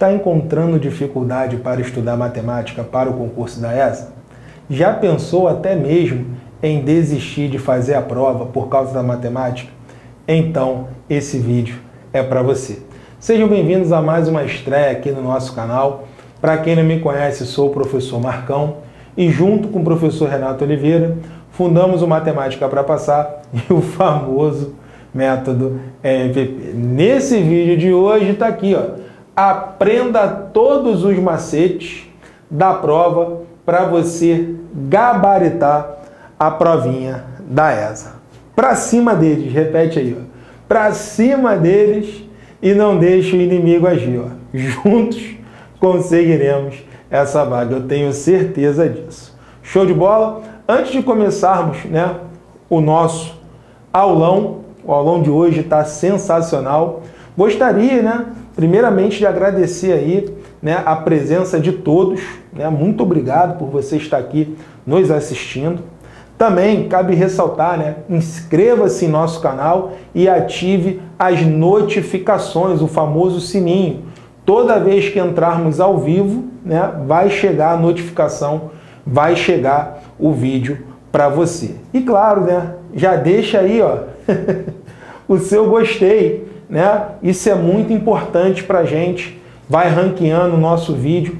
Está encontrando dificuldade para estudar matemática para o concurso da ESA? Já pensou até mesmo em desistir de fazer a prova por causa da matemática? Então, esse vídeo é para você. Sejam bem-vindos a mais uma estreia aqui no nosso canal. Para quem não me conhece, sou o professor Marcão e junto com o professor Renato Oliveira fundamos o Matemática para Passar e o famoso método MPP. Nesse vídeo de hoje está aqui, ó. Aprenda todos os macetes da prova para você gabaritar a provinha da ESA. Para cima deles, repete aí, ó. Para cima deles e não deixe o inimigo agir, ó. Juntos conseguiremos essa vaga, eu tenho certeza disso. Show de bola? Antes de começarmos, né, o nosso aulão, o aulão de hoje está sensacional. Gostaria, né, primeiramente de agradecer aí, né, a presença de todos, né? Muito obrigado por você estar aqui nos assistindo. Também cabe ressaltar, né? Inscreva-se em nosso canal e ative as notificações, o famoso sininho. Toda vez que entrarmos ao vivo, né, vai chegar a notificação, vai chegar o vídeo para você. E claro, né, já deixa aí, ó, o seu gostei, né? Isso é muito importante para a gente, vai ranqueando o nosso vídeo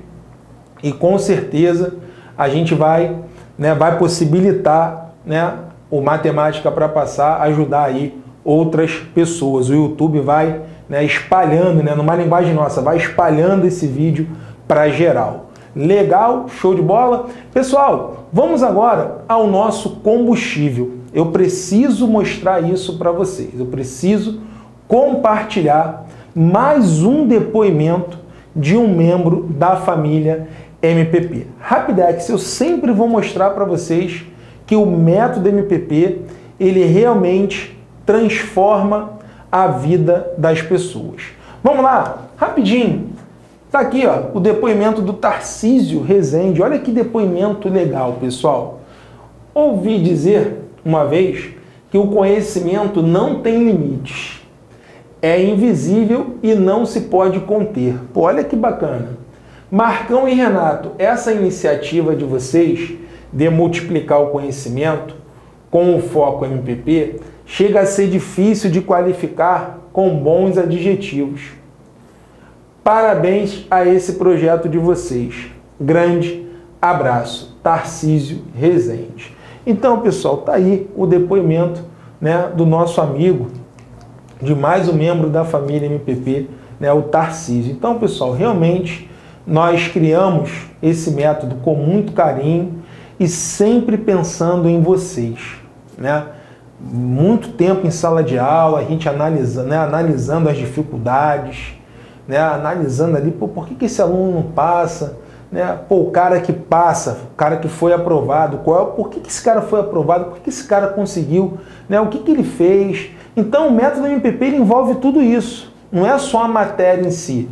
e com certeza a gente vai, né, vai possibilitar, né, o Matemática para Passar, ajudar aí outras pessoas. O YouTube vai, né, espalhando, né, numa linguagem nossa, vai espalhando esse vídeo para geral. Legal, show de bola. Pessoal, vamos agora ao nosso combustível. Eu preciso mostrar isso para vocês, eu preciso compartilhar mais um depoimento de um membro da família MPP. Rapidex, eu sempre vou mostrar para vocês que o método MPP, ele realmente transforma a vida das pessoas. Vamos lá, rapidinho. Tá aqui, ó, o depoimento do Tarcísio Rezende. Olha que depoimento legal, pessoal. Ouvi dizer uma vez que o conhecimento não tem limites. É invisível e não se pode conter. Pô, olha que bacana. Marcão e Renato, essa iniciativa de vocês de multiplicar o conhecimento com o foco MPP chega a ser difícil de qualificar com bons adjetivos. Parabéns a esse projeto de vocês. Grande abraço. Tarcísio Rezende. Então, pessoal, tá aí o depoimento, né, do nosso amigo, de mais um membro da família MPP, né, o Tarcísio. Então, pessoal, realmente nós criamos esse método com muito carinho e sempre pensando em vocês, né? Muito tempo em sala de aula, a gente analisa, né, analisando as dificuldades, né, analisando ali, pô, por que esse aluno não passa? Né? Pô, o cara que passa, o cara que foi aprovado, por que esse cara foi aprovado? Por que esse cara conseguiu? Né? O que ele fez? Então, o método MPP envolve tudo isso. Não é só a matéria em si,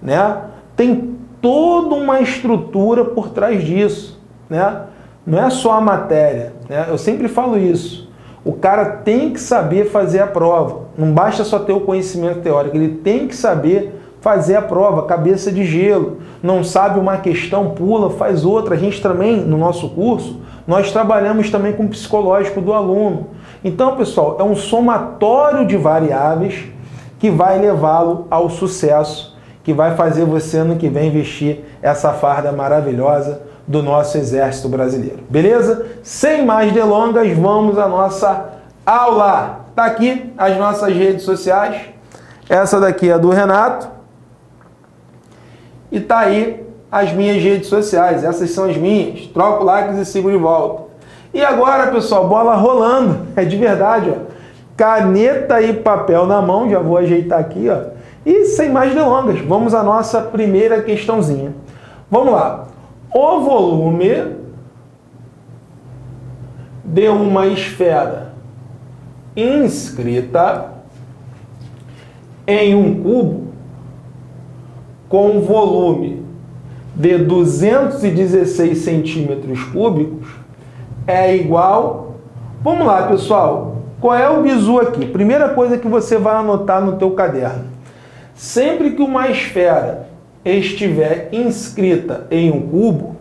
né? Tem toda uma estrutura por trás disso, né? Não é só a matéria, né? Eu sempre falo isso. O cara tem que saber fazer a prova. Não basta só ter o conhecimento teórico. Ele tem que saber fazer a prova, cabeça de gelo. Não sabe uma questão, pula, faz outra. A gente também, no nosso curso, nós trabalhamos também com o psicológico do aluno. Então, pessoal, é um somatório de variáveis que vai levá-lo ao sucesso, que vai fazer você, ano que vem, vestir essa farda maravilhosa do nosso Exército Brasileiro. Beleza? Sem mais delongas, vamos à nossa aula. Tá aqui as nossas redes sociais. Essa daqui é a do Renato. E tá aí as minhas redes sociais. Essas são as minhas. Troco likes e sigo de volta. E agora, pessoal, bola rolando, é de verdade, ó. Caneta e papel na mão, já vou ajeitar aqui, ó. E sem mais delongas, vamos à nossa primeira questãozinha. Vamos lá. O volume de uma esfera inscrita em um cubo com volume de 216 centímetros cúbicos é igual... Vamos lá, pessoal. Qual é o bizu aqui? Primeira coisa que você vai anotar no teu caderno. Sempre que uma esfera estiver inscrita em um cubo,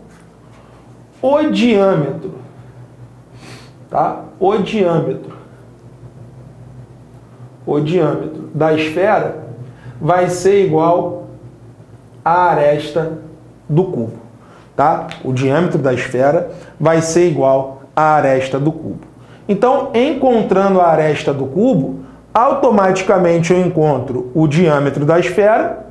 o diâmetro, tá? O diâmetro da esfera vai ser igual à aresta do cubo, tá? O diâmetro da esfera vai ser igual à aresta do cubo. Então, encontrando a aresta do cubo, automaticamente eu encontro o diâmetro da esfera.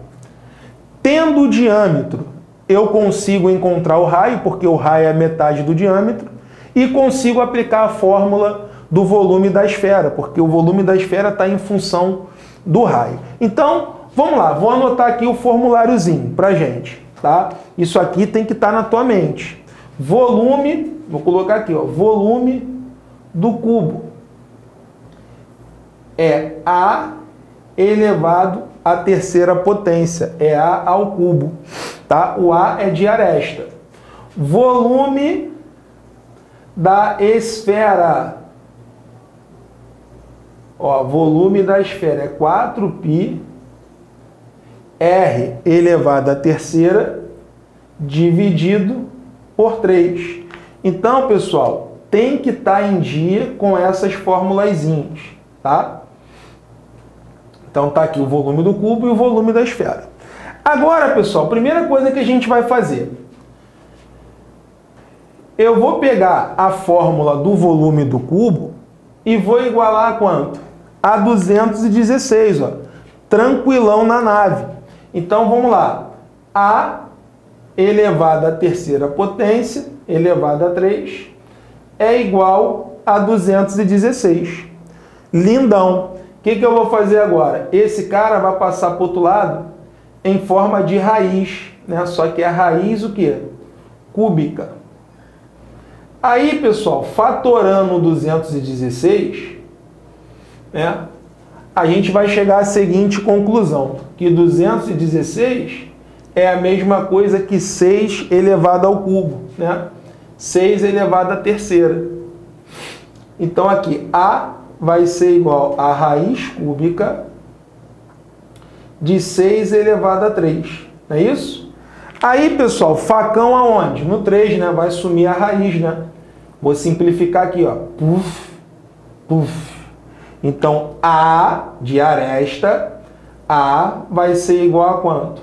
Tendo o diâmetro, eu consigo encontrar o raio, porque o raio é metade do diâmetro, e consigo aplicar a fórmula do volume da esfera, porque o volume da esfera está em função do raio. Então, vamos lá, vou anotar aqui o formuláriozinho para a gente, tá? Isso aqui tem que estar na tua mente. Volume, vou colocar aqui, ó, volume do cubo é A elevado à terceira potência, é A ao cubo, tá? O A é de aresta. Volume da esfera, ó, volume da esfera é 4π R elevado à terceira dividido por 3. Então, pessoal, tem que estar em dia com essas formulazinhas, tá? Então, tá aqui o volume do cubo e o volume da esfera. Agora, pessoal, primeira coisa que a gente vai fazer. Eu vou pegar a fórmula do volume do cubo e vou igualar a quanto? A 216, ó. Tranquilão na nave. Então, vamos lá. A elevado à terceira potência, elevado a 3, é igual a 216. Lindão. O que eu vou fazer agora? Esse cara vai passar para o outro lado em forma de raiz, né? Só que é a raiz o quê? Cúbica. Aí, pessoal, fatorando 216, né, a gente vai chegar à seguinte conclusão, que 216 é a mesma coisa que 6 elevado ao cubo, né? 6 elevado à terceira. Então, aqui, A vai ser igual a raiz cúbica de 6 elevado a 3, não é isso? Aí, pessoal, facão aonde? No 3, né? Vai sumir a raiz, né? Vou simplificar aqui, ó. Puf, puf. Então, A de aresta, A vai ser igual a quanto?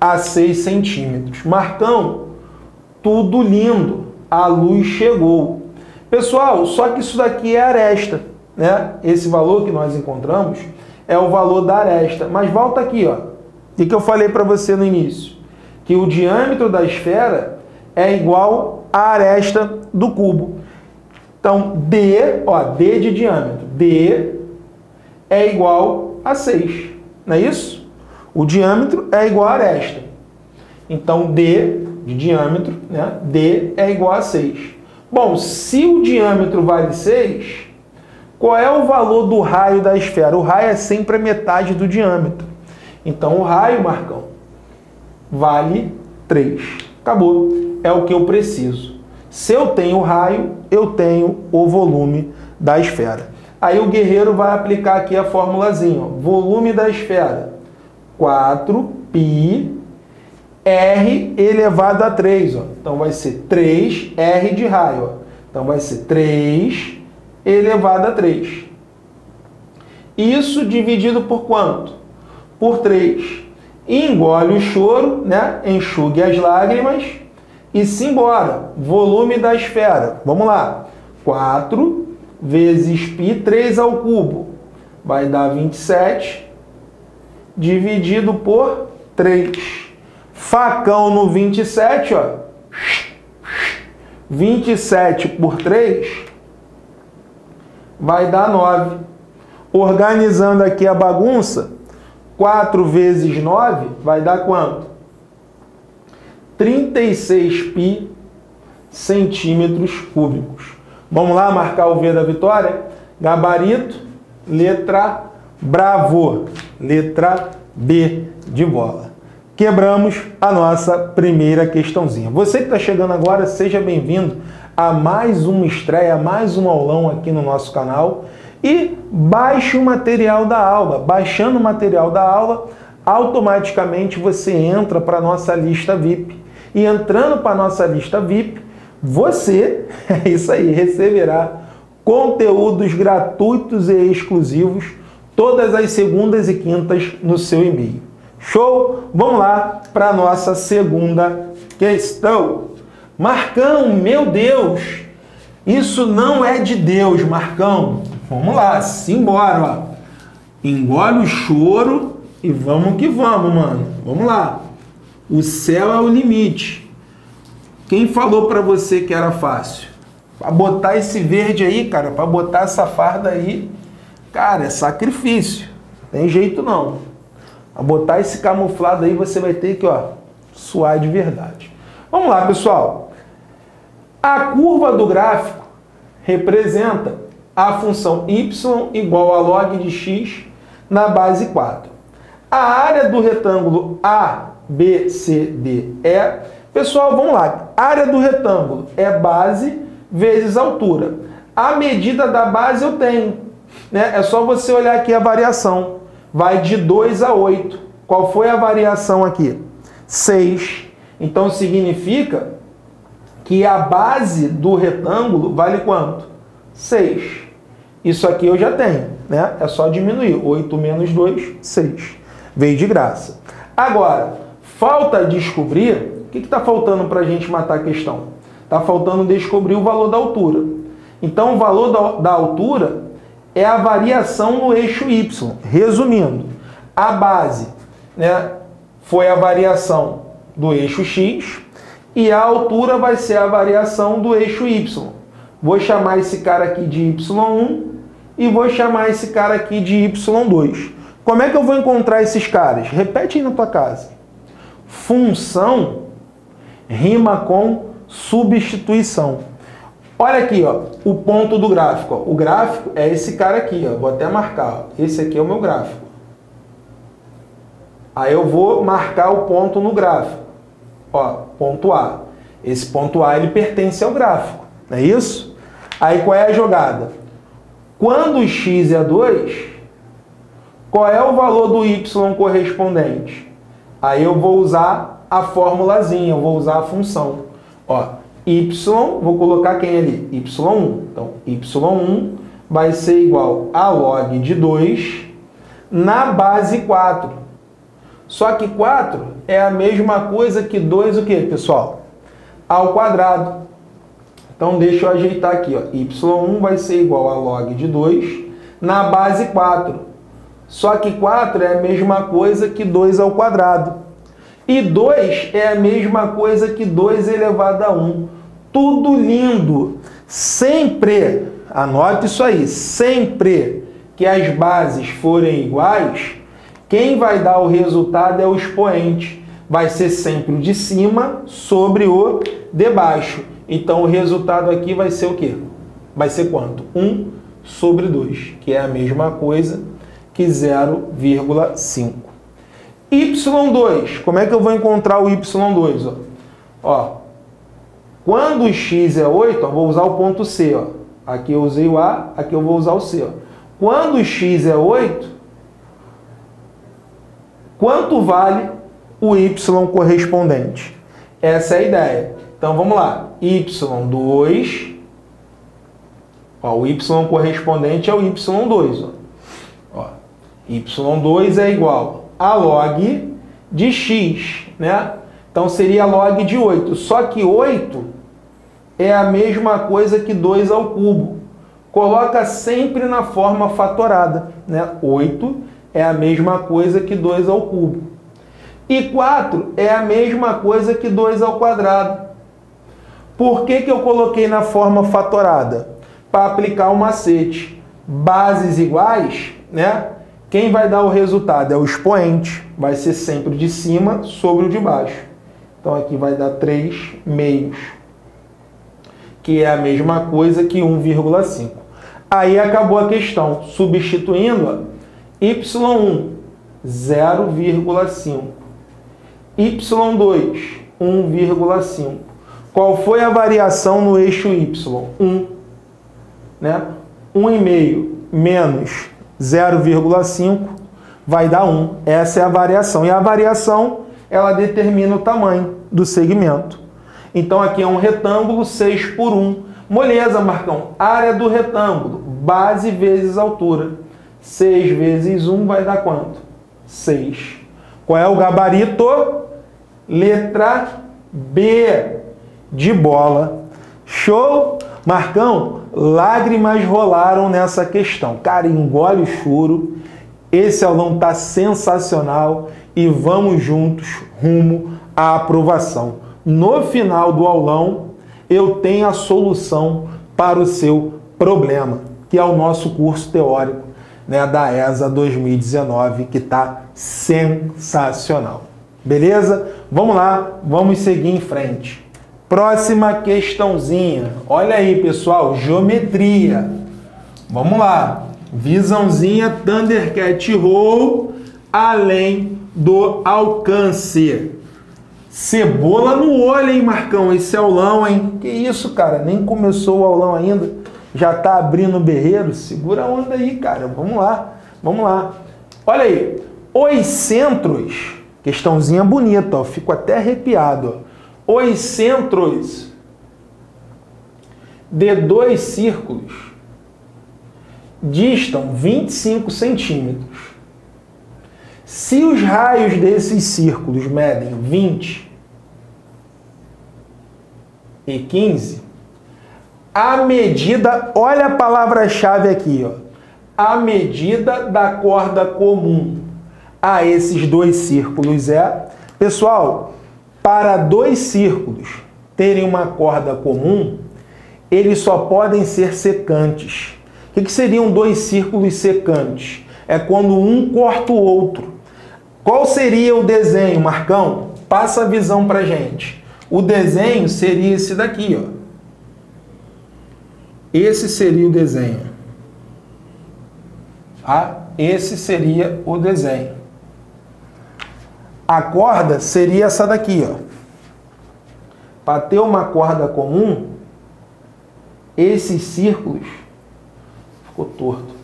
A 6 centímetros. Marcão, tudo lindo. A luz chegou. Pessoal, só que isso daqui é aresta, né? Esse valor que nós encontramos é o valor da aresta. Mas volta aqui, ó. O que eu falei para você no início? Que o diâmetro da esfera é igual à aresta do cubo. Então, D, ó, D de diâmetro. D é igual a 6, não é isso? O diâmetro é igual a aresta. Então, D de diâmetro, né? D é igual a 6. Bom, se o diâmetro vale 6, qual é o valor do raio da esfera? O raio é sempre a metade do diâmetro. Então, o raio, Marcão, vale 3. Acabou. É o que eu preciso. Se eu tenho o raio, eu tenho o volume da esfera. Aí o guerreiro vai aplicar aqui a formulazinha, ó. Volume da esfera, 4π R elevado a 3, ó. Então vai ser 3 R de raio, ó. Então vai ser 3 elevado a 3. Isso dividido por quanto? Por 3. Engole o choro, né? Enxugue as lágrimas e simbora. Volume da esfera, vamos lá, 4 vezes π, 3 ao cubo, vai dar 27, dividido por 3. Facão no 27, ó. 27 por 3 vai dar 9. Organizando aqui a bagunça, 4 vezes 9 vai dar quanto? 36π centímetros cúbicos. Vamos lá marcar o V da vitória? Gabarito, letra bravo, letra B de bola. Quebramos a nossa primeira questãozinha. Você que está chegando agora, seja bem-vindo a mais uma estreia, mais um aulão aqui no nosso canal. E baixe o material da aula. Baixando o material da aula, automaticamente você entra para a nossa lista VIP. E entrando para a nossa lista VIP, você, é isso aí, receberá conteúdos gratuitos e exclusivos todas as segundas e quintas no seu e-mail. Show? Vamos lá para a nossa segunda questão. Marcão, meu Deus, isso não é de Deus, Marcão. Vamos lá, simbora. Engole o choro e vamos que vamos, mano. Vamos lá. O céu é o limite. Quem falou para você que era fácil? Para botar esse verde aí, cara, para botar essa farda aí, cara, é sacrifício. Não tem jeito não. Para botar esse camuflado aí, você vai ter que, ó, suar de verdade. Vamos lá, pessoal. A curva do gráfico representa a função y igual a log de x na base 4. A área do retângulo A, B, C, D, E. Pessoal, vamos lá. A área do retângulo é base vezes altura. A medida da base eu tenho, né? É só você olhar aqui a variação. Vai de 2 a 8. Qual foi a variação aqui? 6. Então significa que a base do retângulo vale quanto? 6. Isso aqui eu já tenho, né? É só diminuir. 8 menos 2, 6. Veio de graça. Agora, falta descobrir... O que está faltando para a gente matar a questão? Está faltando descobrir o valor da altura. Então, o valor da altura é a variação no eixo y. Resumindo, a base, né, foi a variação do eixo x e a altura vai ser a variação do eixo y. Vou chamar esse cara aqui de y1 e vou chamar esse cara aqui de y2. Como é que eu vou encontrar esses caras? Repete aí na tua casa. Função rima com substituição. Olha aqui, ó, o ponto do gráfico. Ó. O gráfico é esse cara aqui. Ó. Vou até marcar. Ó. Esse aqui é o meu gráfico. Aí eu vou marcar o ponto no gráfico. Ó, ponto A. Esse ponto A ele pertence ao gráfico. Não é isso? Aí qual é a jogada? Quando x é 2, qual é o valor do y correspondente? Aí eu vou usar a formulazinha, eu vou usar a função. Ó, y, vou colocar quem ali? y1. Então, y1 vai ser igual a log de 2 na base 4. Só que 4 é a mesma coisa que 2 o quê, pessoal? Ao quadrado. Então, deixa eu ajeitar aqui. Ó. y1 vai ser igual a log de 2 na base 4. Só que 4 é a mesma coisa que 2 ao quadrado. E 2 é a mesma coisa que 2 elevado a 1. Tudo lindo. Sempre, anota isso aí, sempre que as bases forem iguais, quem vai dar o resultado é o expoente. Vai ser sempre o de cima sobre o de baixo. Então o resultado aqui vai ser o quê? Vai ser quanto? 1 sobre 2, que é a mesma coisa que 0,5. Y2, como é que eu vou encontrar o Y2? Ó, quando x é 8, ó, vou usar o ponto C. Ó. Aqui eu usei o A, aqui eu vou usar o C. Ó. Quando x é 8, quanto vale o Y correspondente? Essa é a ideia. Então vamos lá. Y2, ó, o Y correspondente é o Y2, ó. Y2 é igual a log de x, né? Então seria log de 8. Só que 8 é a mesma coisa que 2 ao cubo. Coloca sempre na forma fatorada, né? 8 é a mesma coisa que 2 ao cubo. E 4 é a mesma coisa que 2 ao quadrado. Por que eu coloquei na forma fatorada? Para aplicar o macete. Bases iguais, né? Quem vai dar o resultado é o expoente, vai ser sempre o de cima sobre o de baixo. Então aqui vai dar 3 meios, que é a mesma coisa que 1,5. Aí acabou a questão, substituindo y1, 0,5. y2, 1,5. Qual foi a variação no eixo y? 1, né? 1,5 menos 0,5 vai dar 1. Essa é a variação. E a variação, ela determina o tamanho do segmento. Então, aqui é um retângulo 6 por 1. Moleza, Marcão. Área do retângulo, base vezes altura. 6 vezes 1 vai dar quanto? 6. Qual é o gabarito? Letra B de bola. Show? Marcão, lágrimas rolaram nessa questão. Cara, engole o choro. Esse aulão tá sensacional e vamos juntos rumo à aprovação. No final do aulão, eu tenho a solução para o seu problema, que é o nosso curso teórico, né, da ESA 2019, que tá sensacional. Beleza? Vamos lá, vamos seguir em frente. Próxima questãozinha. Olha aí, pessoal, geometria. Vamos lá. Visãozinha Thundercat Roll além do alcance. Cebola no olho, hein, Marcão? Esse aulão, hein? Que isso, cara? Nem começou o aulão ainda. Já tá abrindo o berreiro? Segura a onda aí, cara. Vamos lá. Vamos lá. Olha aí. Os centros... Questãozinha bonita, ó. Fico até arrepiado. Ó. Os centros de dois círculos distam 25 centímetros. Se os raios desses círculos medem 20 e 15, a medida, olha a palavra-chave aqui, ó, a medida da corda comum a esses dois círculos é... Pessoal, para dois círculos terem uma corda comum, eles só podem ser secantes. O que seriam dois círculos secantes? É quando um corta o outro. Qual seria o desenho, Marcão? Passa a visão para gente. O desenho seria esse daqui, ó. Esse seria o desenho. Ah, esse seria o desenho. A corda seria essa daqui, ó. Para ter uma corda comum, esses círculos... Ficou torto.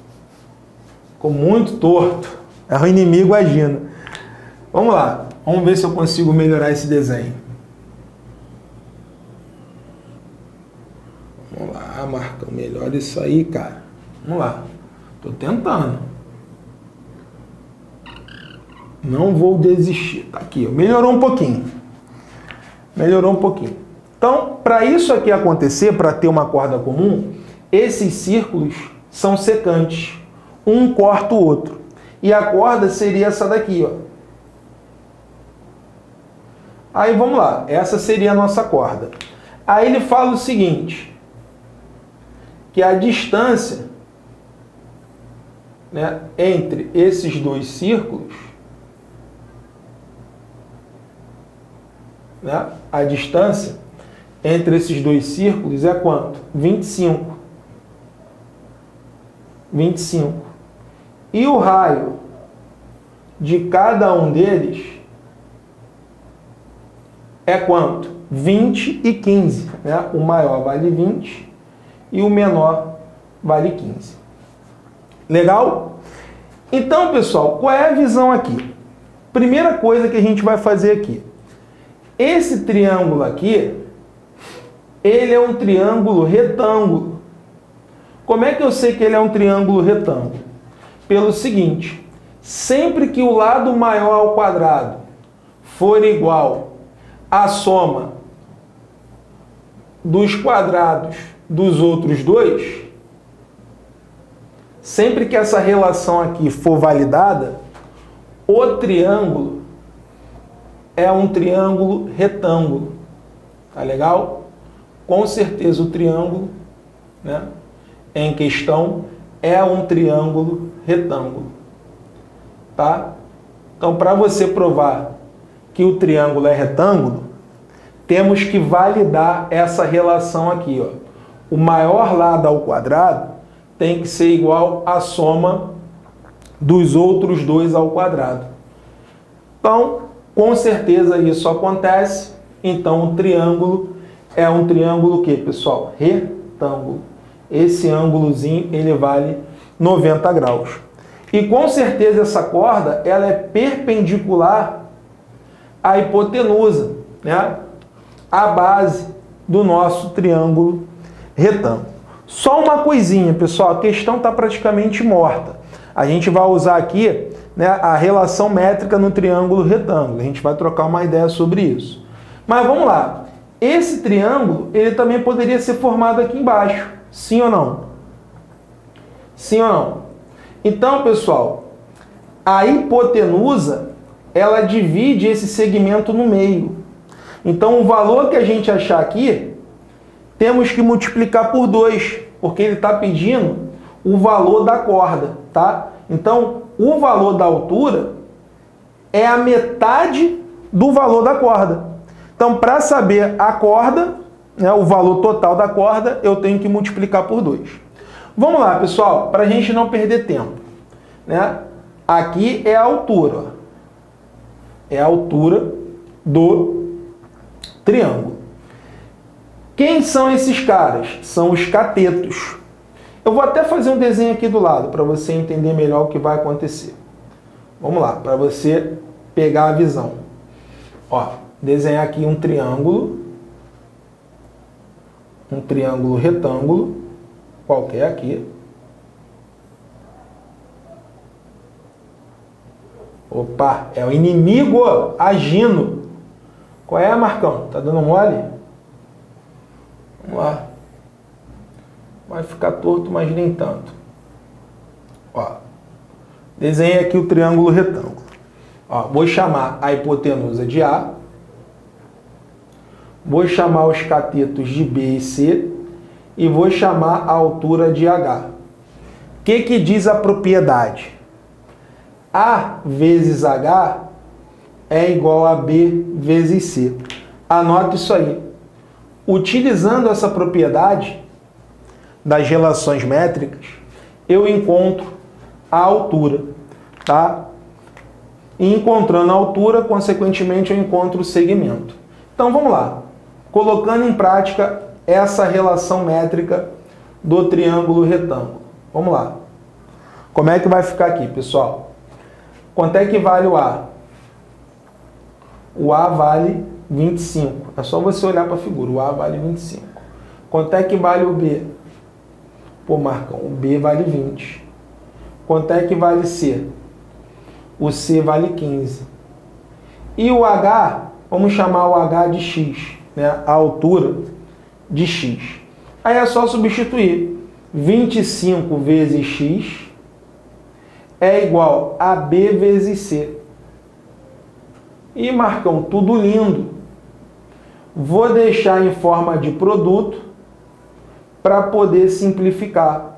Ficou muito torto. É o inimigo agindo. Vamos lá. Vamos ver se eu consigo melhorar esse desenho. Vamos lá, Marcão. Melhora isso aí, cara. Vamos lá. Tô tentando. Não vou desistir. Tá aqui, ó. Melhorou um pouquinho. Melhorou um pouquinho. Então, para isso aqui acontecer, para ter uma corda comum, esses círculos são secantes. Um corta o outro. E a corda seria essa daqui, ó. Aí, vamos lá. Essa seria a nossa corda. Aí ele fala o seguinte, que a distância, né, entre esses dois círculos, né? A distância entre esses dois círculos é quanto? 25. 25. E o raio de cada um deles é quanto? 20 e 15. Né? O maior vale 20 e o menor vale 15. Legal? Então, pessoal, qual é a visão aqui? Primeira coisa que a gente vai fazer aqui. Esse triângulo aqui, ele é um triângulo retângulo. Como é que eu sei que ele é um triângulo retângulo? Pelo seguinte, sempre que o lado maior ao quadrado for igual à soma dos quadrados dos outros dois, sempre que essa relação aqui for validada, o triângulo é um triângulo retângulo. Tá legal? Com certeza o triângulo, né, em questão é um triângulo retângulo. Tá? Então, para você provar que o triângulo é retângulo, temos que validar essa relação aqui, ó. O maior lado ao quadrado tem que ser igual à soma dos outros dois ao quadrado. Então, com certeza isso acontece. Então, o triângulo é um triângulo o quê, pessoal? Retângulo. Esse ângulozinho, ele vale 90 graus. E com certeza essa corda ela é perpendicular à hipotenusa, né? A base do nosso triângulo retângulo. Só uma coisinha, pessoal, a questão está praticamente morta. A gente vai usar aqui, né, a relação métrica no triângulo retângulo. A gente vai trocar uma ideia sobre isso. Mas vamos lá. Esse triângulo, ele também poderia ser formado aqui embaixo. Sim ou não? Sim ou não? Então, pessoal, a hipotenusa, ela divide esse segmento no meio. Então, o valor que a gente achar aqui, temos que multiplicar por 2, porque ele está pedindo o valor da corda, tá? Então, o valor da altura é a metade do valor da corda. Então, para saber a corda, né, o valor total da corda, eu tenho que multiplicar por 2. Vamos lá, pessoal, para a gente não perder tempo, né? Aqui é a altura, ó. É a altura do triângulo. Quem são esses caras? São os catetos. Eu vou até fazer um desenho aqui do lado para você entender melhor o que vai acontecer. Vamos lá, para você pegar a visão. Ó, desenhar aqui um triângulo retângulo, qualquer aqui. Opa, é o inimigo agindo. Qual é, Marcão? Tá dando mole? Vamos lá. Vai ficar torto, mas nem tanto. Ó, desenhei aqui o triângulo retângulo. Ó, vou chamar a hipotenusa de A. Vou chamar os catetos de B e C. E vou chamar a altura de H. O que que diz a propriedade? A vezes H é igual a B vezes C. Anota isso aí. Utilizando essa propriedade das relações métricas, eu encontro a altura, tá? E encontrando a altura, consequentemente, eu encontro o segmento. Então, vamos lá. Colocando em prática essa relação métrica do triângulo retângulo. Vamos lá. Como é que vai ficar aqui, pessoal? Quanto é que vale o A? O A vale 25. É só você olhar para a figura. O A vale 25. Quanto é que vale o B? Pô, Marcão, o B vale 20. Quanto é que vale C? O C vale 15. E o H, vamos chamar o H de X, né? A altura de X. Aí é só substituir. 25 vezes X é igual a B vezes C. E, Marcão, tudo lindo. Vou deixar em forma de produto para poder simplificar.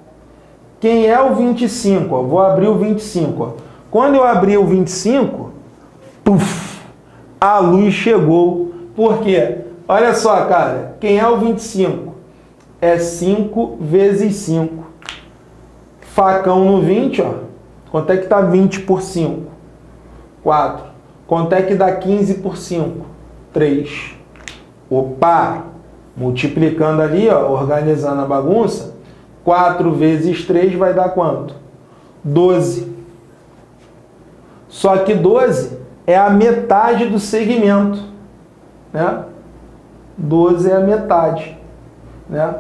Quem é o 25? Ó, vou abrir o 25. Ó. Quando eu abri o 25, puff, a luz chegou. Por quê? Olha só, cara. Quem é o 25? É 5 vezes 5. Facão no 20, ó. Quanto é que está 20 por 5? 4. Quanto é que dá 15 por 5? 3. Opa! Multiplicando ali, ó, organizando a bagunça, 4 vezes 3 vai dar quanto? 12. Só que 12 é a metade do segmento, né? 12 é a metade, né?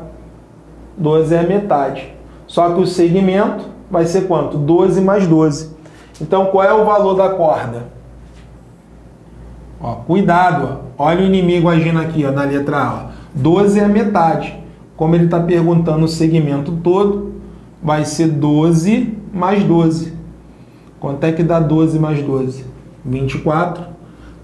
12 é a metade. Só que o segmento vai ser quanto? 12 mais 12. Então, qual é o valor da corda? Ó, cuidado, ó. Olha o inimigo agindo aqui, ó, na letra A. Ó. 12 é a metade. Como ele está perguntando o segmento todo, vai ser 12 mais 12. Quanto é que dá 12 mais 12? 24.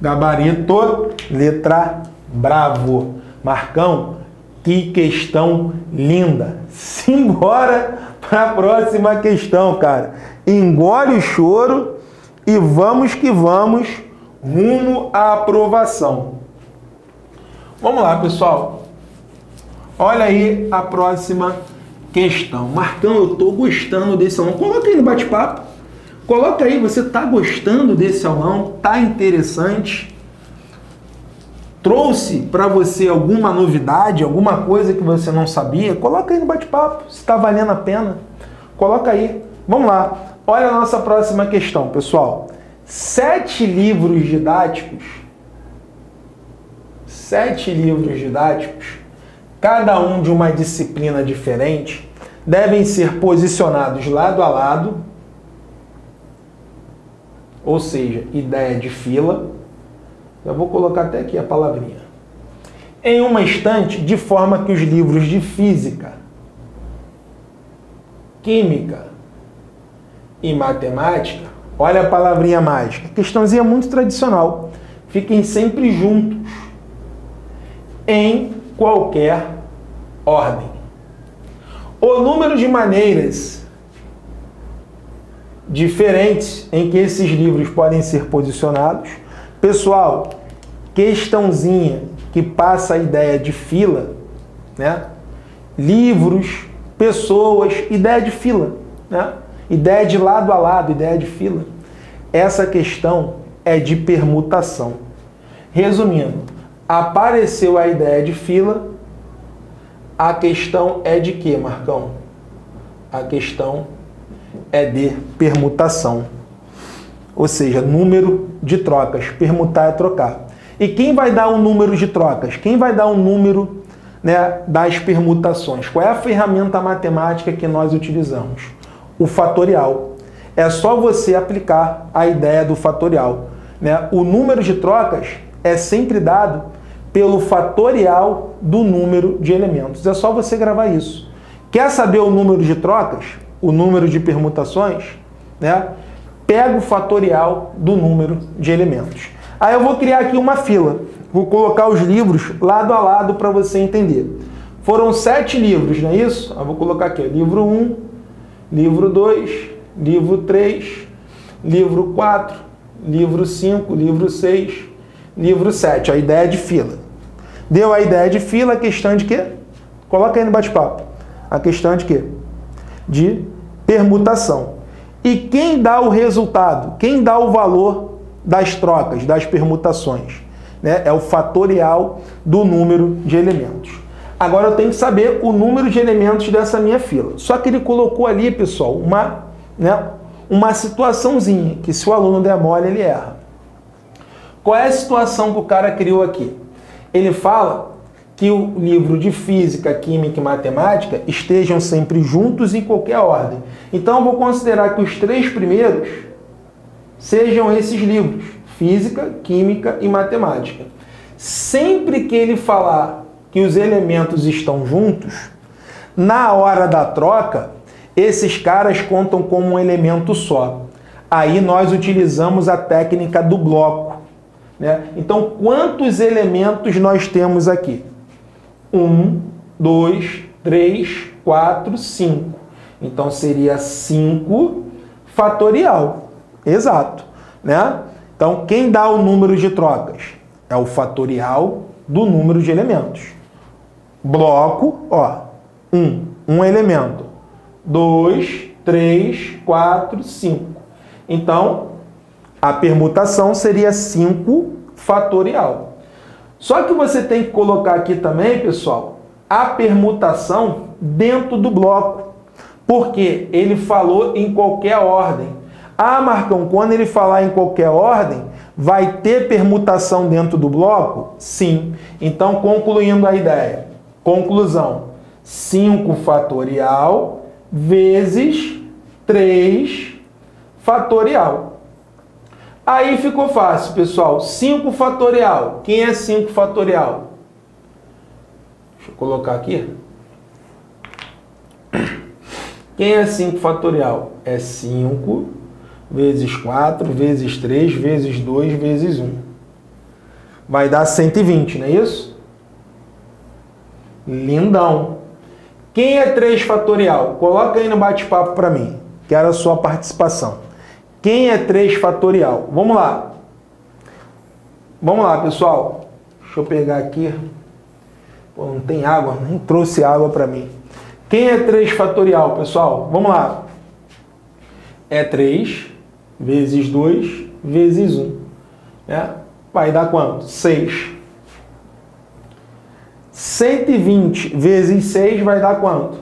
Gabarito, letra bravo. Marcão, que questão linda. Simbora para a próxima questão, cara. Engole o choro e vamos que vamos rumo à aprovação. Vamos lá, pessoal. Olha aí a próxima questão. Marcão, eu tô gostando desse aulão. Coloca aí no bate-papo. Coloca aí, você tá gostando desse aulão? Tá interessante? Trouxe para você alguma novidade, alguma coisa que você não sabia? Coloca aí no bate-papo, se tá valendo a pena. Coloca aí. Vamos lá. Olha a nossa próxima questão, pessoal. 7 livros didáticos, cada um de uma disciplina diferente, devem ser posicionados lado a lado, ou seja, ideia de fila. Eu vou colocar até aqui a palavrinha. Em uma estante, de forma que os livros de física, química e matemática, olha a palavrinha mágica, questãozinha muito tradicional, fiquem sempre juntos, em qualquer ordem. O número de maneiras diferentes em que esses livros podem ser posicionados. Pessoal, questãozinha que passa a ideia de fila, né? Livros, pessoas, ideia de fila, né? Ideia de lado a lado, ideia de fila. Essa questão é de permutação. Resumindo, apareceu a ideia de fila, a questão é de quê, Marcão? A questão é de permutação. Ou seja, número de trocas. Permutar é trocar. E quem vai dar o número de trocas? Quem vai dar o número, né, das permutações? Qual é a ferramenta matemática que nós utilizamos? O fatorial. É só você aplicar a ideia do fatorial, né? O número de trocas é sempre dado pelo fatorial do número de elementos. É só você gravar isso. Quer saber o número de trocas? O número de permutações? Né? Pega o fatorial do número de elementos. Aí eu vou criar aqui uma fila. Vou colocar os livros lado a lado para você entender. Foram 7 livros, não é isso? Eu vou colocar aqui, ó, livro 1, livro 2, livro 3, livro 4, livro 5, livro 6... Livro 7, a ideia de fila. Deu a ideia de fila, a questão de quê? Coloca aí no bate-papo. A questão de quê? De permutação. E quem dá o resultado? Quem dá o valor das trocas, das permutações? Né? É o fatorial do número de elementos. Agora eu tenho que saber o número de elementos dessa minha fila. Só que ele colocou ali, pessoal, uma situaçãozinha, que se o aluno der mole, ele erra. Qual é a situação que o cara criou aqui? Ele fala que o livro de física, química e matemática estejam sempre juntos em qualquer ordem. Então eu vou considerar que os 3 primeiros sejam esses livros, física, química e matemática. Sempre que ele falar que os elementos estão juntos, na hora da troca, esses caras contam como um elemento só. Aí nós utilizamos a técnica do bloco. Né? Então, quantos elementos nós temos aqui? 1, 2, 3, 4, 5. Então, seria 5 fatorial. Exato. Né? Então, quem dá o número de trocas? É o fatorial do número de elementos. Bloco, ó, 1 elemento. 2, 3, 4, 5. Então, a permutação seria 5 fatorial. Só que você tem que colocar aqui também, pessoal, a permutação dentro do bloco. Porque ele falou em qualquer ordem. Ah, Marcão, quando ele falar em qualquer ordem, vai ter permutação dentro do bloco? Sim. Então, concluindo a ideia. Conclusão. 5 fatorial vezes 3 fatorial. Aí ficou fácil, pessoal. 5 fatorial. Quem é 5 fatorial? Deixa eu colocar aqui. Quem é 5 fatorial? É 5 vezes 4, vezes 3, vezes 2, vezes 1. Vai dar 120, não é isso? Lindão. Quem é 3 fatorial? Coloca aí no bate-papo para mim. Quero a sua participação. Quem é 3 fatorial? Vamos lá. Vamos lá, pessoal. Deixa eu pegar aqui. Pô, não tem água, nem trouxe água para mim. Quem é 3 fatorial, pessoal? Vamos lá. É 3 vezes 2 vezes 1. Né? Vai dar quanto? 6. 120 vezes 6 vai dar quanto?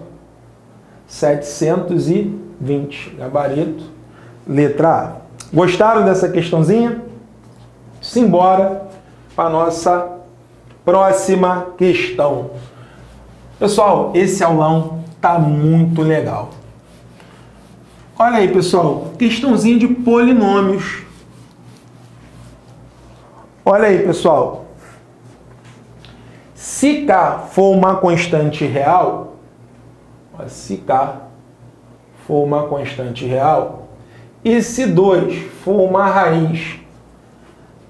720. Gabarito. letra A. Gostaram dessa questãozinha? Simbora para a nossa próxima questão. Pessoal, esse aulão tá muito legal. Olha aí, pessoal, questãozinha de polinômios. Olha aí, pessoal. Se K for uma constante real, se K for uma constante real, e se 2 for uma raiz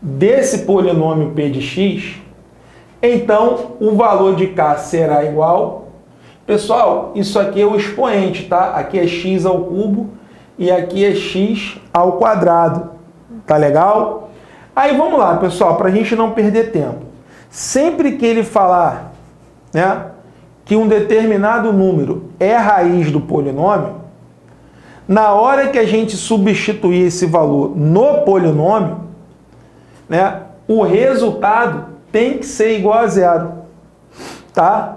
desse polinômio P de X, então o valor de K será igual... Pessoal, isso aqui é o expoente, tá? Aqui é x ao cubo e aqui é x ao quadrado. Tá legal? Aí vamos lá, pessoal, para a gente não perder tempo. Sempre que ele falar, né, que um determinado número é raiz do polinômio, na hora que a gente substituir esse valor no polinômio, né, o resultado tem que ser igual a zero. Tá?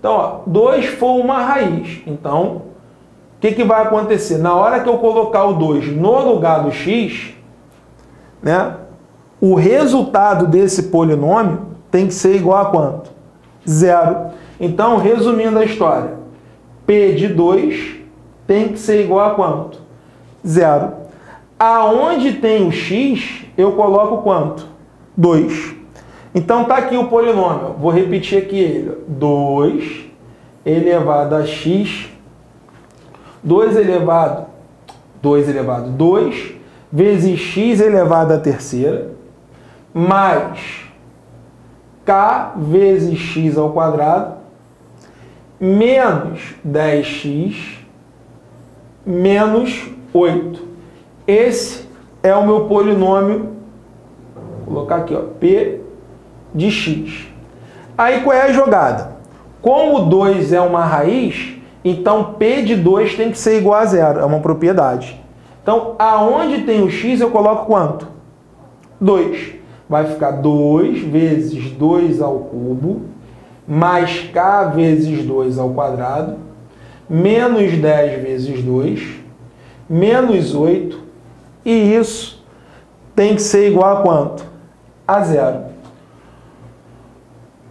Então, ó, 2 for uma raiz. Então, o que vai acontecer? Na hora que eu colocar o 2 no lugar do x, né, o resultado desse polinômio tem que ser igual a quanto? Zero. Então, resumindo a história, P de 2 tem que ser igual a quanto? Zero. Aonde tem o x, eu coloco quanto? 2. Então, tá aqui o polinômio. Vou repetir aqui ele. 2 elevado a x. 2 elevado 2 vezes x elevado à terceira, mais k vezes x ao quadrado, menos 10x, menos 8. Esse é o meu polinômio, vou colocar aqui, ó, P de x. Aí qual é a jogada? Como 2 é uma raiz, então P de 2 tem que ser igual a zero, é uma propriedade. Então, aonde tem o x, eu coloco quanto? 2. Vai ficar 2 vezes 2 ao cubo, mais k vezes 2 ao quadrado, menos 10 vezes 2, menos 8, e isso tem que ser igual a quanto? A zero.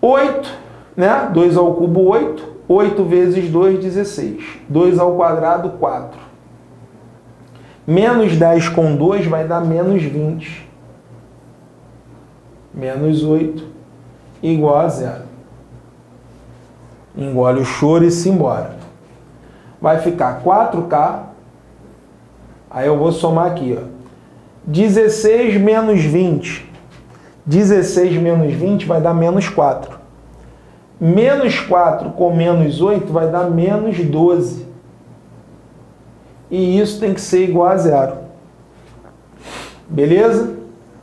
8, né? 2 ao cubo, 8. 8 vezes 2, 16. 2 ao quadrado, 4. Menos 10 com 2 vai dar menos 20. Menos 8 igual a zero. Engole o choro e simbora. Vai ficar 4K. Aí eu vou somar aqui, ó. 16 menos 20. 16 menos 20 vai dar menos 4. Menos 4 com menos 8 vai dar menos 12. E isso tem que ser igual a zero. Beleza?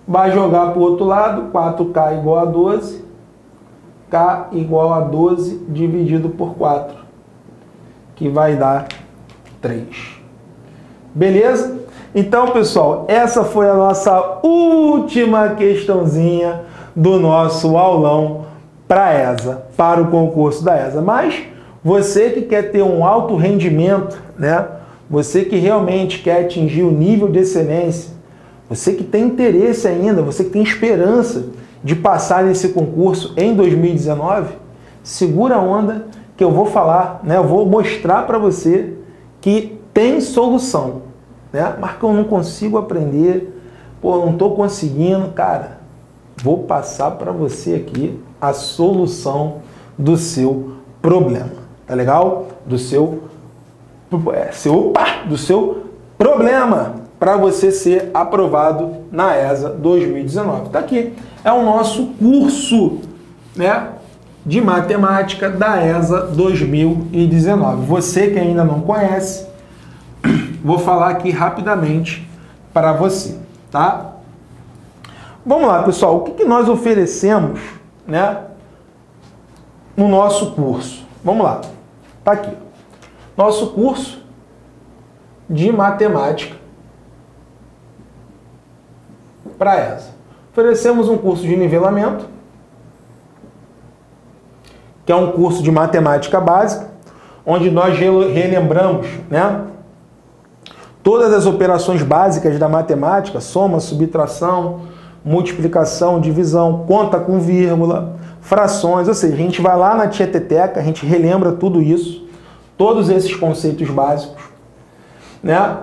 Vai jogar para o outro lado. 4K igual a 12. K igual a 12 dividido por 4. Que vai dar 3. Beleza? Então, pessoal, essa foi a nossa última questãozinha do nosso aulão para a ESA, para o concurso da ESA. Mas você que quer ter um alto rendimento, né? Você que realmente quer atingir o nível de excelência, você que tem interesse ainda, você que tem esperança de passar nesse concurso em 2019, segura a onda que eu vou falar, né? Eu vou mostrar para você que tem solução. Né? Marcão, não consigo aprender, pô, não estou conseguindo. Cara, vou passar para você aqui a solução do seu problema, tá legal? Do seu problema para você ser aprovado na ESA 2019. Tá aqui, é o nosso curso, né, de matemática da ESA 2019. Você que ainda não conhece, vou falar aqui rapidamente para você, tá? Vamos lá, pessoal. O que nós oferecemos, né, no nosso curso? Vamos lá. Tá aqui. Nosso curso de matemática para ESA. Oferecemos um curso de nivelamento, que é um curso de matemática básica, onde nós relembramos, né, Todas as operações básicas da matemática, soma, subtração, multiplicação, divisão, conta com vírgula, frações, ou seja, a gente vai lá na tieteteca, a gente relembra tudo isso, todos esses conceitos básicos, né?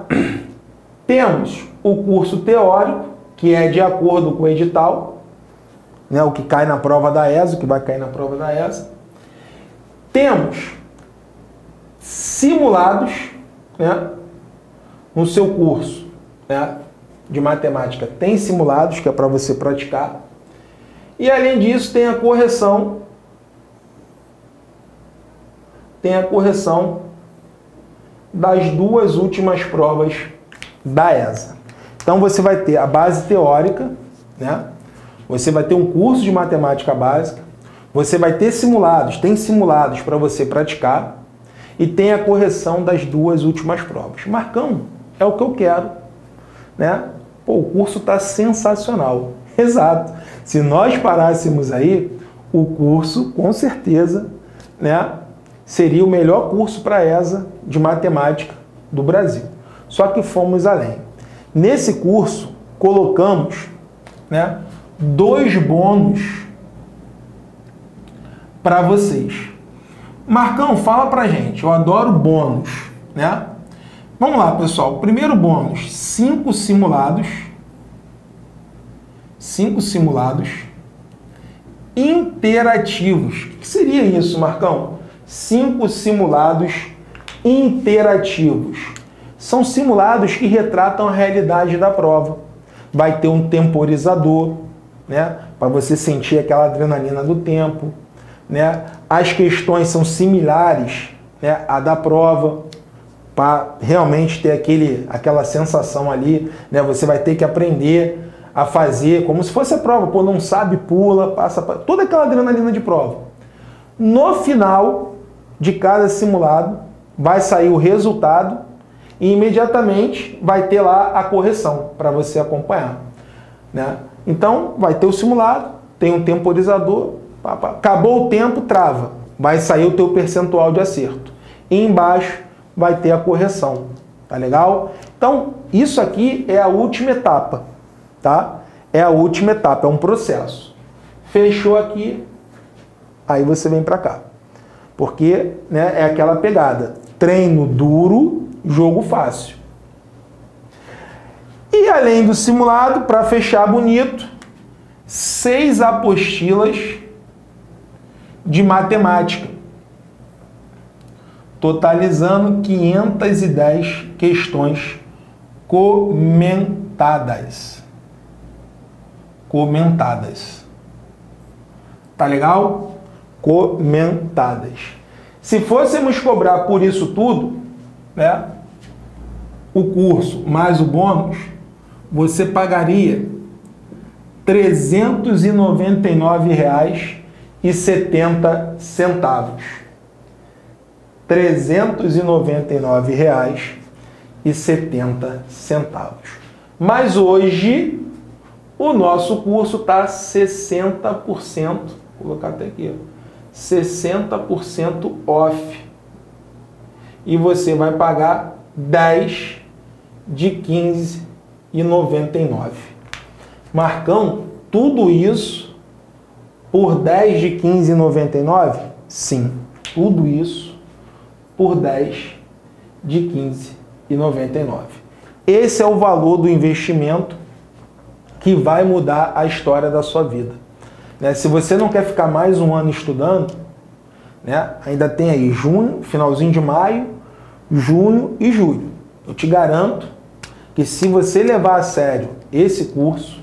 Temos o curso teórico, que é de acordo com o edital, né? O que cai na prova da ESA, o que vai cair na prova da ESA. Temos simulados, né? No seu curso, né, de matemática tem simulados, que é para você praticar. E além disso tem a correção. Tem a correção das duas últimas provas da ESA. Então você vai ter a base teórica, né? Você vai ter um curso de matemática básica, você vai ter simulados, tem simulados para você praticar e tem a correção das duas últimas provas. Marcão, é o que eu quero, né? Pô, o curso está sensacional. Exato. Se nós parássemos aí, o curso, com certeza, né, seria o melhor curso para a ESA de matemática do Brasil. Só que fomos além. Nesse curso, colocamos, né, 2 bônus para vocês. Marcão, fala pra gente. Eu adoro bônus, né? Vamos lá, pessoal. Primeiro bônus, 5 simulados. 5 simulados interativos. O que seria isso, Marcão? 5 simulados interativos. São simulados que retratam a realidade da prova. Vai ter um temporizador, né? Para você sentir aquela adrenalina do tempo, né? As questões são similares, né, à da prova, para realmente ter aquela sensação ali, né? Você vai ter que aprender a fazer como se fosse a prova. Pô, não sabe, pula, passa, toda aquela adrenalina de prova. No final de cada simulado vai sair o resultado e imediatamente vai ter lá a correção para você acompanhar, né? Então vai ter o simulado, tem um temporizador, acabou o tempo, trava, vai sair o teu percentual de acerto e embaixo vai ter a correção, tá legal? Então isso aqui é a última etapa, tá? É a última etapa, é um processo. Fechou aqui, aí você vem pra cá, porque, né, é aquela pegada, treino duro, jogo fácil. E além do simulado, para fechar bonito, 6 apostilas de matemática, totalizando 510 questões comentadas. Comentadas. Tá legal? Comentadas. Se fôssemos cobrar por isso tudo, né, o curso mais o bônus, você pagaria R$ 399,70. R$ 399,70. Mas hoje o nosso curso está 60%, vou colocar até aqui, 60% off. E você vai pagar 10 de R$ 15,99. Marcão, tudo isso por 10 de R$ 15,99? Sim, tudo isso por 10 de R$ 15,99. Esse é o valor do investimento que vai mudar a história da sua vida, né? Se você não quer ficar mais um ano estudando, né, ainda tem aí junho, finalzinho de maio, junho e julho. Eu te garanto que se você levar a sério esse curso,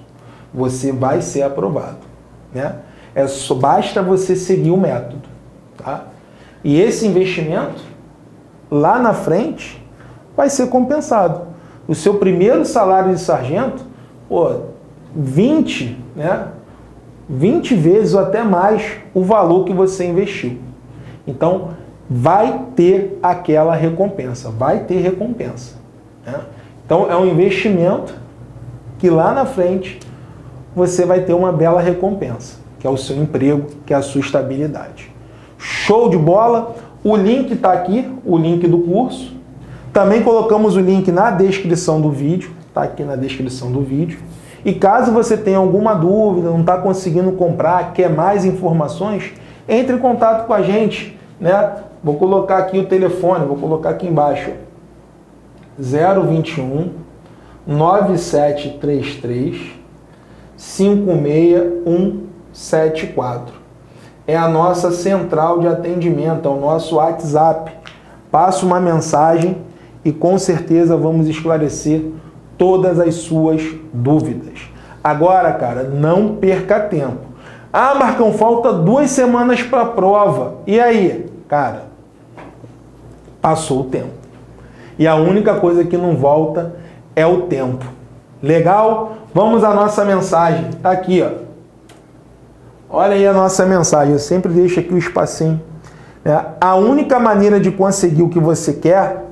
você vai ser aprovado, né? Basta você seguir o método, tá? E esse investimento, lá na frente, vai ser compensado. O seu primeiro salário de sargento, pô, 20, né? 20 vezes ou até mais o valor que você investiu. Então, vai ter aquela recompensa, vai ter recompensa, né? Então, é um investimento que lá na frente você vai ter uma bela recompensa, que é o seu emprego, que é a sua estabilidade. Show de bola! O link está aqui, o link do curso, Também colocamos o link na descrição do vídeo, tá aqui na descrição do vídeo. E caso você tenha alguma dúvida, não está conseguindo comprar, quer mais informações, entre em contato com a gente, né? Vou colocar aqui o telefone, vou colocar aqui embaixo. 021 9733 56174. É a nossa central de atendimento, é o nosso WhatsApp. Passa uma mensagem e com certeza vamos esclarecer todas as suas dúvidas. Agora, cara, não perca tempo. Ah, Marcão, falta 2 semanas para a prova. E aí? Cara, passou o tempo. E a única coisa que não volta é o tempo. Legal? Vamos à nossa mensagem. Tá aqui, ó. Olha aí a nossa mensagem. Eu sempre deixo aqui o espacinho. A única maneira de conseguir o que você quer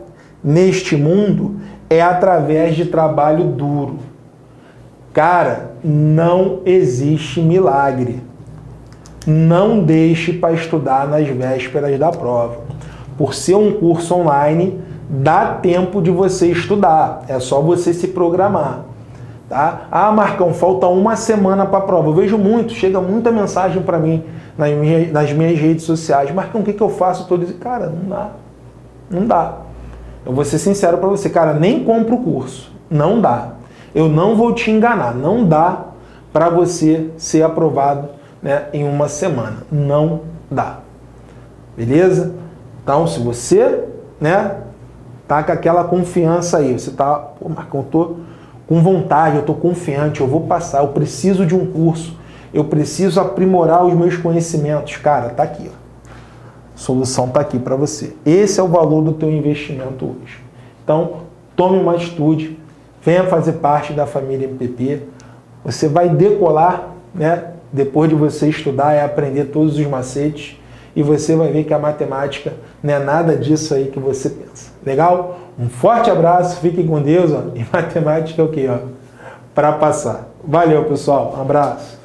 neste mundo é através de trabalho duro. Cara, não existe milagre. Não deixe para estudar nas vésperas da prova. Por ser um curso online, dá tempo de você estudar. É só você se programar. Tá? Ah, Marcão, falta 1 semana para a prova. Eu vejo muito, chega muita mensagem para mim nas minhas redes sociais. Marcão, o que eu faço? Eu tô dizendo, cara, não dá. Não dá. Eu vou ser sincero para você, cara, nem compra o curso. Não dá. Eu não vou te enganar. Não dá para você ser aprovado, né, em 1 semana. Não dá. Beleza? Então, se você, né, tá com aquela confiança aí, você tá, pô, Marcão, eu tô com vontade, eu tô confiante, eu vou passar, eu preciso de um curso, eu preciso aprimorar os meus conhecimentos. Cara, tá aqui, ó. A solução está aqui para você. Esse é o valor do teu investimento hoje. Então, tome uma atitude, venha fazer parte da família MPP. Você vai decolar, né? Depois de você estudar e aprender todos os macetes, e você vai ver que a matemática não é nada disso aí que você pensa. Legal? Um forte abraço, fiquem com Deus, ó. E matemática é o quê? Para passar. Valeu, pessoal. Um abraço.